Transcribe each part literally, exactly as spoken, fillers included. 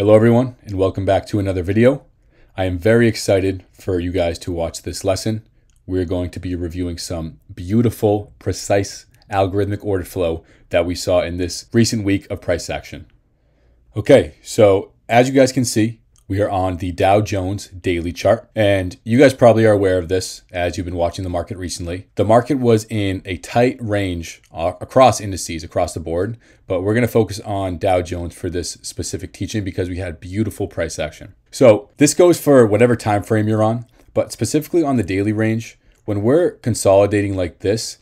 Hello everyone, and welcome back to another video. I am very excited for you guys to watch this lesson. We're going to be reviewing some beautiful, precise algorithmic order flow that we saw in this recent week of price action. Okay, so as you guys can see, we are on the Dow Jones daily chart, and you guys probably are aware of this as you've been watching the market recently. The market was in a tight range across indices, across the board, but we're gonna focus on Dow Jones for this specific teaching because we had beautiful price action. So this goes for whatever time frame you're on, but specifically on the daily range, when we're consolidating like this,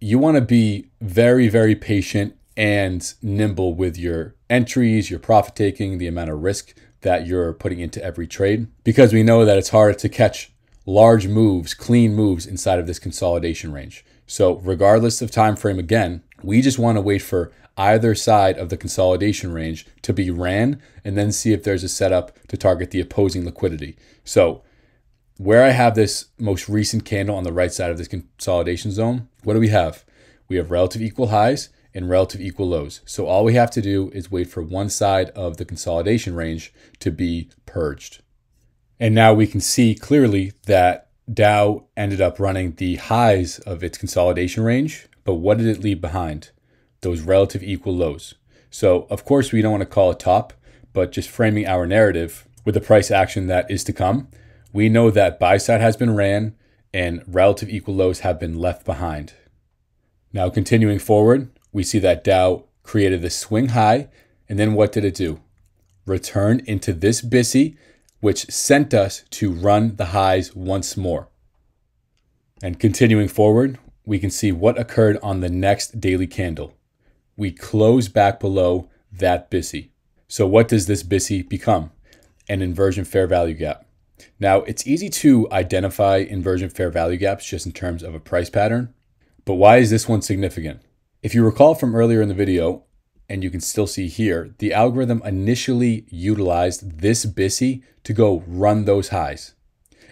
you wanna be very, very patient and nimble with your entries, your profit taking, the amount of risk that you're putting into every trade, because we know that it's hard to catch large moves, clean moves inside of this consolidation range. So regardless of time frame, again, we just want to wait for either side of the consolidation range to be ran and then see if there's a setup to target the opposing liquidity. So where I have this most recent candle on the right side of this consolidation zone, what do we have? We have relative equal highs and relative equal lows. So all we have to do is wait for one side of the consolidation range to be purged. And now we can see clearly that Dow ended up running the highs of its consolidation range, but what did it leave behind? Those relative equal lows. So of course we don't want to call it top, but just framing our narrative with the price action that is to come, we know that buy side has been ran and relative equal lows have been left behind. Now continuing forward, we see that Dow created the swing high, and then what did it do? Returned into this B I S I, which sent us to run the highs once more. And continuing forward, we can see what occurred on the next daily candle. We close back below that B I S I. So what does this B I S I become? An inversion fair value gap. Now, it's easy to identify inversion fair value gaps just in terms of a price pattern, but why is this one significant? If you recall from earlier in the video, and you can still see here, the algorithm initially utilized this B I S I to go run those highs.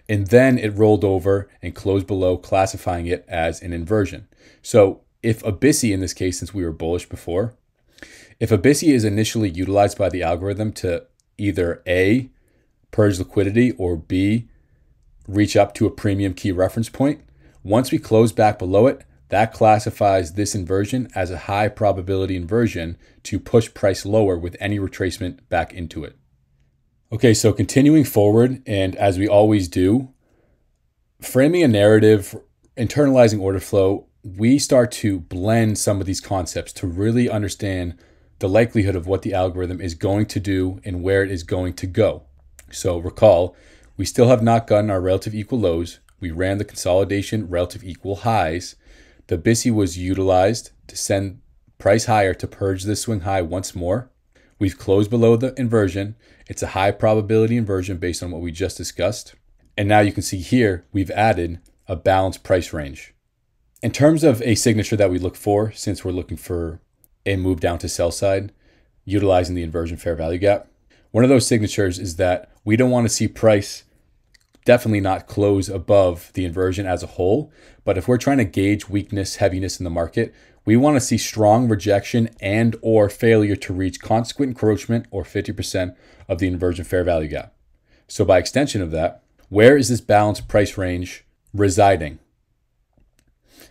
And then it rolled over and closed below, classifying it as an inversion. So if a B I S I, in this case, since we were bullish before, if a B I S I is initially utilized by the algorithm to either A, purge liquidity, or B, reach up to a premium key reference point, once we close back below it, that classifies this inversion as a high probability inversion to push price lower with any retracement back into it. Okay, so continuing forward, and as we always do, framing a narrative, internalizing order flow, we start to blend some of these concepts to really understand the likelihood of what the algorithm is going to do and where it is going to go. So recall, we still have not gotten our relative equal lows. We ran the consolidation relative equal highs. The B I S I was utilized to send price higher to purge this swing high once more. We've closed below the inversion. It's a high probability inversion based on what we just discussed. And now you can see here, we've added a balanced price range. In terms of a signature that we look for, since we're looking for a move down to sell side, utilizing the inversion fair value gap, one of those signatures is that we don't want to see price definitely not close above the inversion as a whole. But if we're trying to gauge weakness, heaviness in the market, we want to see strong rejection and or failure to reach consequent encroachment or fifty percent of the inversion fair value gap. So by extension of that, where is this balanced price range residing?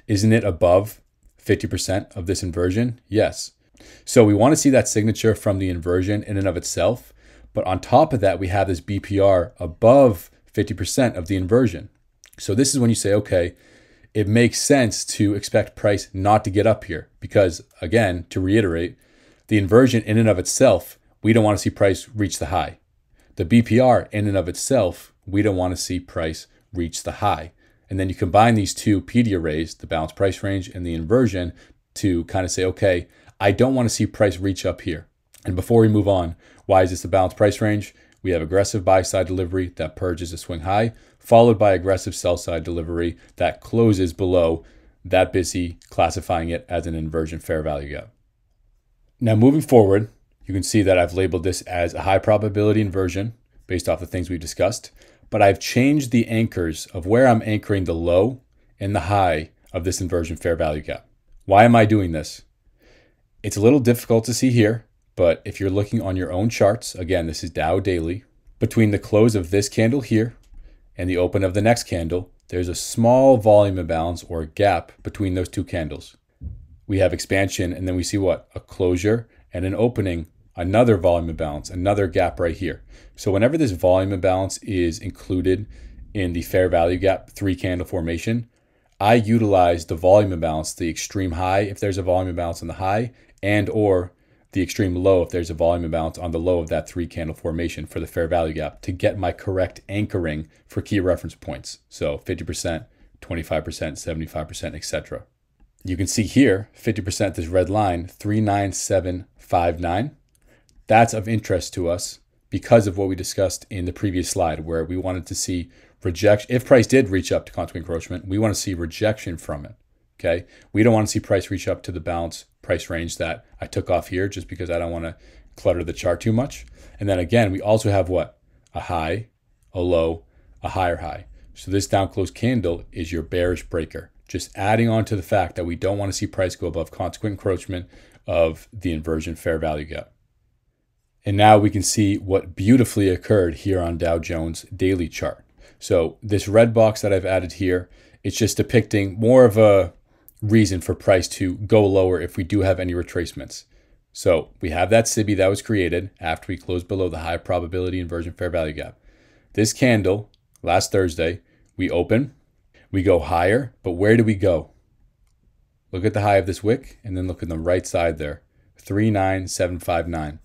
Isn't it above fifty percent of this inversion? Yes. So we want to see that signature from the inversion in and of itself. But on top of that, we have this B P R above fifty percent of the inversion. So this is when you say, okay, it makes sense to expect price not to get up here because, again, to reiterate, the inversion in and of itself, we don't want to see price reach the high. The B P R in and of itself, we don't want to see price reach the high. And then you combine these two P D arrays, the balanced price range and the inversion, to kind of say, okay, I don't want to see price reach up here. And before we move on, why is this the balanced price range? We have aggressive buy-side delivery that purges a swing high, followed by aggressive sell-side delivery that closes below that B I S I, classifying it as an inversion fair value gap. Now moving forward, you can see that I've labeled this as a high probability inversion based off the things we've discussed, but I've changed the anchors of where I'm anchoring the low and the high of this inversion fair value gap. Why am I doing this? It's a little difficult to see here, But if you're looking on your own charts, again, this is Dow daily, between the close of this candle here and the open of the next candle, there's a small volume imbalance or gap between those two candles. We have expansion, and then we see what? A closure and an opening, another volume imbalance, another gap right here. So whenever this volume imbalance is included in the fair value gap three candle formation, I utilize the volume imbalance, the extreme high if there's a volume imbalance on the high, and or the extreme low if there's a volume imbalance on the low of that three candle formation for the fair value gap to get my correct anchoring for key reference points. So fifty percent, twenty-five percent, seventy-five percent, et cetera. You can see here, fifty percent, this red line, three nine seven five nine. That's of interest to us because of what we discussed in the previous slide, where we wanted to see rejection. If price did reach up to consequent encroachment, we want to see rejection from it. Okay, we don't want to see price reach up to the balanced price range that I took off here just because I don't want to clutter the chart too much. And then again, we also have what? A high, a low, a higher high. So this down close candle is your bearish breaker. Just adding on to the fact that we don't want to see price go above consequent encroachment of the inversion fair value gap. And now we can see what beautifully occurred here on Dow Jones daily chart. So this red box that I've added here, it's just depicting more of a reason for price to go lower if we do have any retracements. So we have that S I B I that was created after we closed below the high probability inversion fair value gap. This candle, last Thursday, we open, we go higher, but where do we go? Look at the high of this wick and then look at the right side there, three nine seven five nine.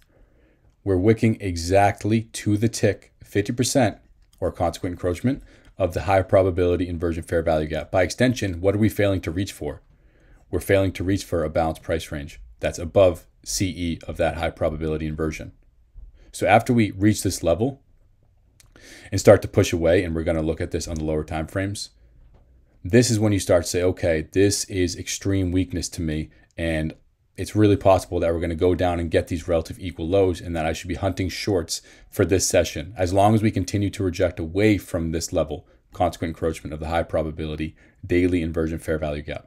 We're wicking exactly to the tick, fifty percent or consequent encroachment of the high probability inversion fair value gap. By extension, what are we failing to reach for? We're failing to reach for a balanced price range that's above C E of that high probability inversion. So after we reach this level and start to push away, and we're gonna look at this on the lower time frames, this is when you start to say, okay, this is extreme weakness to me, and it's really possible that we're gonna go down and get these relative equal lows, and that I should be hunting shorts for this session, as long as we continue to reject away from this level, consequent encroachment of the high probability daily inversion fair value gap.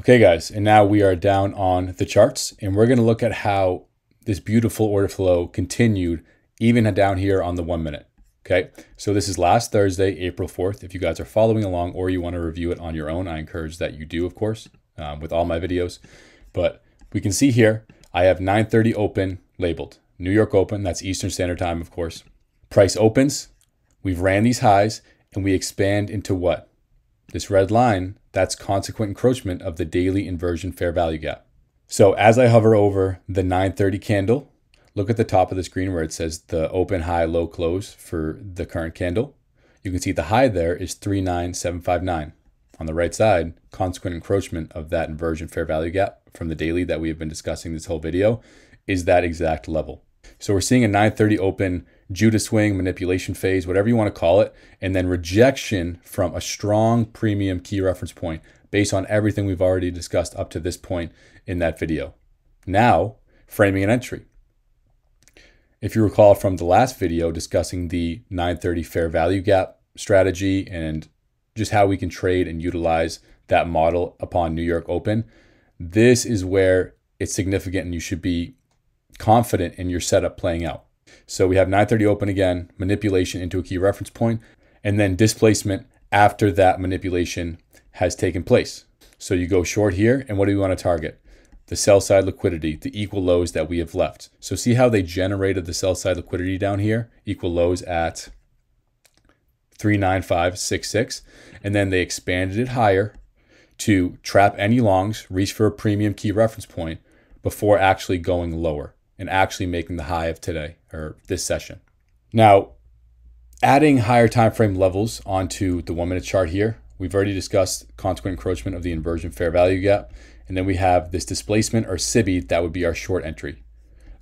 Okay guys, and now we are down on the charts, and we're gonna look at how this beautiful order flow continued even down here on the one minute, okay? So this is last Thursday, April fourth. If you guys are following along or you wanna review it on your own, I encourage that you do, of course, um, with all my videos. But we can see here, I have nine thirty open labeled, New York open, that's Eastern Standard Time, of course. Price opens, we've ran these highs, and we expand into what? This red line, that's consequent encroachment of the daily inversion fair value gap. So as I hover over the nine thirty candle, look at the top of the screen where it says the open, high, low, close for the current candle. You can see the high there is three nine seven five nine. On the right side, consequent encroachment of that inversion fair value gap from the daily that we have been discussing this whole video is that exact level. So we're seeing a nine thirty open Judas swing, manipulation phase, whatever you want to call it, and then rejection from a strong premium key reference point based on everything we've already discussed up to this point in that video. Now, framing an entry. If you recall from the last video discussing the nine thirty fair value gap strategy and just how we can trade and utilize that model upon New York open, this is where it's significant and you should be confident in your setup playing out. So we have nine thirty open again, manipulation into a key reference point, and then displacement after that manipulation has taken place. So you go short here, and what do we want to target? The sell side liquidity, the equal lows that we have left. So see how they generated the sell side liquidity down here, equal lows at three nine five six six, and then they expanded it higher to trap any longs, reach for a premium key reference point before actually going lower and actually making the high of today or this session. Now, adding higher time frame levels onto the one minute chart here, we've already discussed consequent encroachment of the inversion fair value gap. And then we have this displacement or S I B I, that would be our short entry.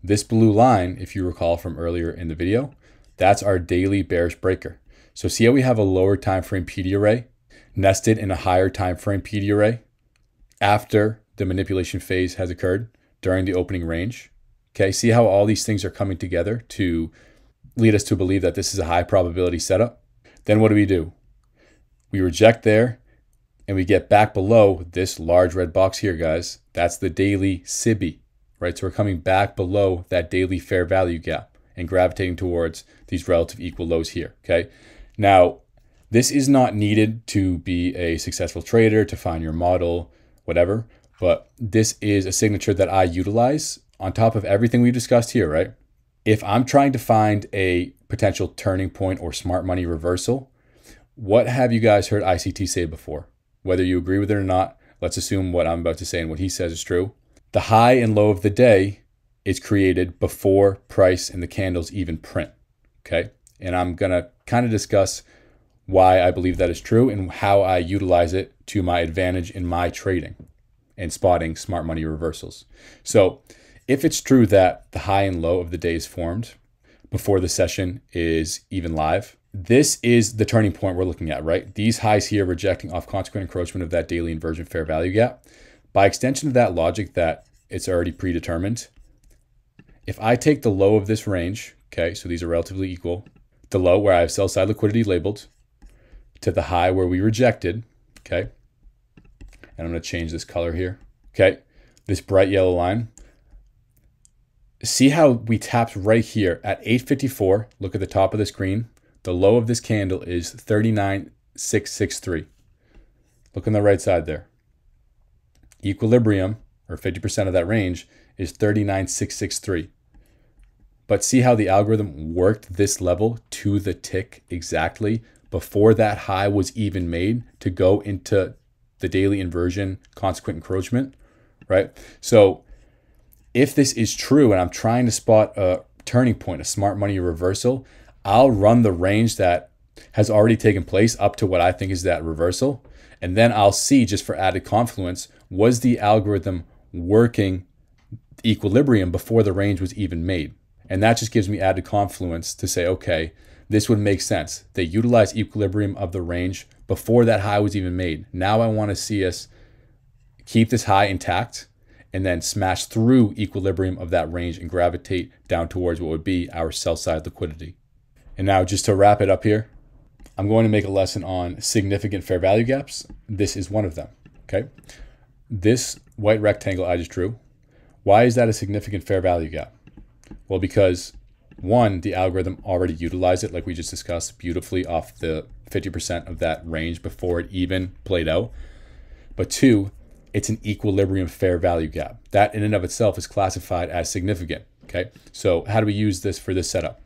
This blue line, if you recall from earlier in the video, that's our daily bearish breaker. So see how we have a lower time frame P D array nested in a higher time frame P D array after the manipulation phase has occurred during the opening range. Okay, see how all these things are coming together to lead us to believe that this is a high probability setup. Then what do we do? We reject there and we get back below this large red box here, guys. That's the daily S I B I. right? So we're coming back below that daily fair value gap and gravitating towards these relative equal lows here, okay? Now, this is not needed to be a successful trader, to find your model, whatever, but this is a signature that I utilize on top of everything we discussed here, right? If I'm trying to find a potential turning point or smart money reversal, what have you guys heard I C T say before? Whether you agree with it or not, let's assume what I'm about to say and what he says is true. The high and low of the day is created before price and the candles even print, okay? And I'm gonna kind of discuss why I believe that is true and how I utilize it to my advantage in my trading and spotting smart money reversals. So if it's true that the high and low of the day is formed before the session is even live, this is the turning point we're looking at, right? These highs here rejecting off consequent encroachment of that daily inversion fair value gap. By extension of that logic that it's already predetermined, if I take the low of this range, okay, so these are relatively equal, the low where I have sell side liquidity labeled to the high where we rejected, okay, and I'm gonna change this color here, okay, this bright yellow line. See how we tapped right here at eight fifty-four, look at the top of the screen, the low of this candle is thirty-nine six sixty-three. Look on the right side there. Equilibrium, or fifty percent of that range, is thirty-nine six sixty-three. But see how the algorithm worked this level to the tick exactly before that high was even made to go into the daily inversion consequent encroachment, right? So if this is true and I'm trying to spot a turning point, a smart money reversal, I'll run the range that has already taken place up to what I think is that reversal. And then I'll see, just for added confluence, was the algorithm working equilibrium before the range was even made? And that just gives me added confluence to say, okay, this would make sense. They utilize equilibrium of the range before that high was even made. Now I want to see us keep this high intact and then smash through equilibrium of that range and gravitate down towards what would be our sell side liquidity. And now just to wrap it up here, I'm going to make a lesson on significant fair value gaps. This is one of them, okay? This white rectangle I just drew, why is that a significant fair value gap? Well, because one, the algorithm already utilized it, like we just discussed, beautifully off the fifty percent of that range before it even played out. But two, it's an equilibrium fair value gap. That in and of itself is classified as significant, okay? So how do we use this for this setup?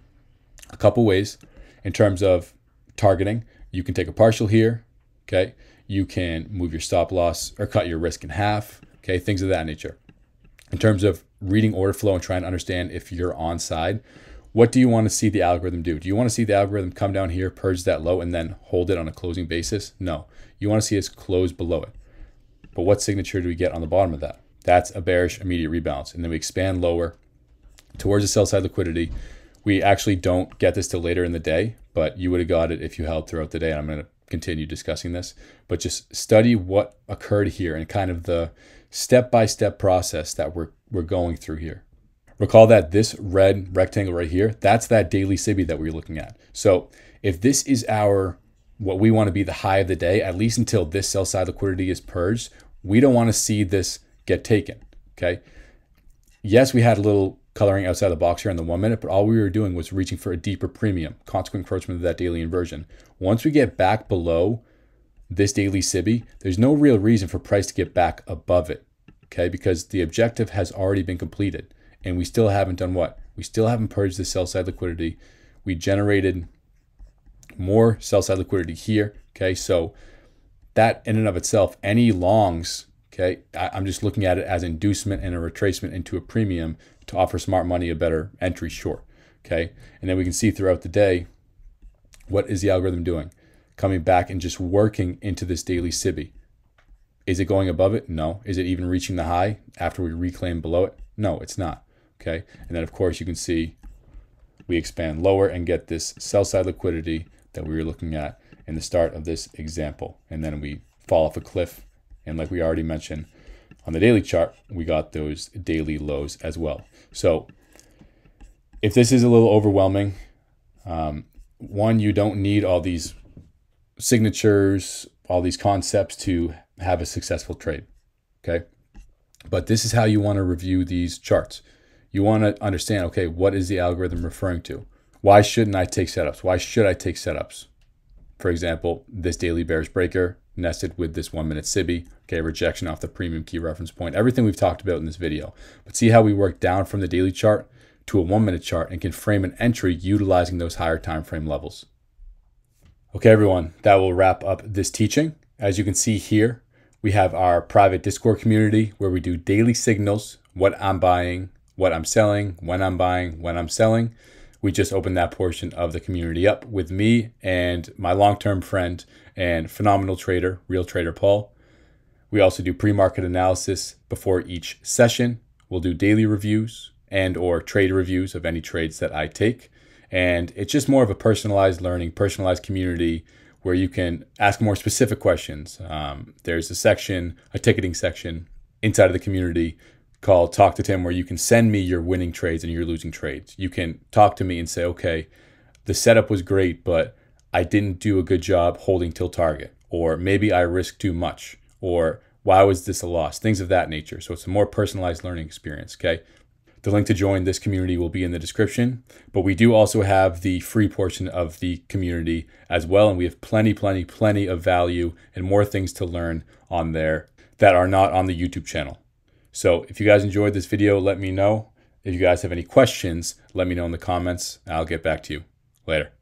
A couple ways in terms of targeting. You can take a partial here, okay? You can move your stop loss or cut your risk in half, okay? Things of that nature. In terms of reading order flow and trying to understand if you're onside, what do you want to see the algorithm do? Do you want to see the algorithm come down here, purge that low, and then hold it on a closing basis? No, you want to see us close below it. But what signature do we get on the bottom of that? That's a bearish immediate rebalance. And then we expand lower towards the sell side liquidity. We actually don't get this till later in the day, but you would have got it if you held throughout the day. And I'm going to continue discussing this, but just study what occurred here and kind of the step-by-step process that we're, we're going through here. Recall that this red rectangle right here, that's that daily S I B I that we were looking at. So if this is our, what we want to be the high of the day, at least until this sell side liquidity is purged, we don't want to see this get taken, okay? Yes, we had a little coloring outside the box here in the one minute, but all we were doing was reaching for a deeper premium, consequent encroachment of that daily inversion. Once we get back below this daily S I B I, there's no real reason for price to get back above it, okay? Because the objective has already been completed and we still haven't done what? We still haven't purged the sell side liquidity. We generated more sell side liquidity here, okay? So that in and of itself, any longs, okay? I'm just looking at it as inducement and a retracement into a premium to offer smart money a better entry short, okay? And then we can see throughout the day, what is the algorithm doing? Coming back and just working into this daily S I B I. Is it going above it? No. Is it even reaching the high after we reclaim below it? No, it's not, okay? And then of course you can see we expand lower and get this sell side liquidity that we were looking at in the start of this example. And then we fall off a cliff. And like we already mentioned, on the daily chart, we got those daily lows as well. So if this is a little overwhelming, um, one, you don't need all these signatures, all these concepts to have a successful trade, okay? But this is how you want to review these charts. You want to understand, okay, what is the algorithm referring to? Why shouldn't I take setups? Why should I take setups? For example, this daily bearish breaker nested with this one minute S I B I, okay, rejection off the premium key reference point, everything we've talked about in this video. But see how we work down from the daily chart to a one minute chart and can frame an entry utilizing those higher time frame levels. Okay, everyone, that will wrap up this teaching. As you can see here, we have our private Discord community where we do daily signals, what I'm buying, what I'm selling, when I'm buying, when I'm selling. We just opened that portion of the community up with me and my long-term friend and phenomenal trader, Real Trader Paul. We also do pre-market analysis before each session. We'll do daily reviews and or trade reviews of any trades that I take. And it's just more of a personalized learning, personalized community where you can ask more specific questions. Um, there's a section, a ticketing section inside of the community called Talk to Tim, where you can send me your winning trades and your losing trades. You can talk to me and say, okay, the setup was great, but I didn't do a good job holding till target, or maybe I risked too much, or why was this a loss? Things of that nature. So it's a more personalized learning experience, okay? The link to join this community will be in the description, but we do also have the free portion of the community as well. And we have plenty, plenty, plenty of value and more things to learn on there that are not on the YouTube channel. So if you guys enjoyed this video, let me know. If you guys have any questions, let me know in the comments. I'll get back to you later.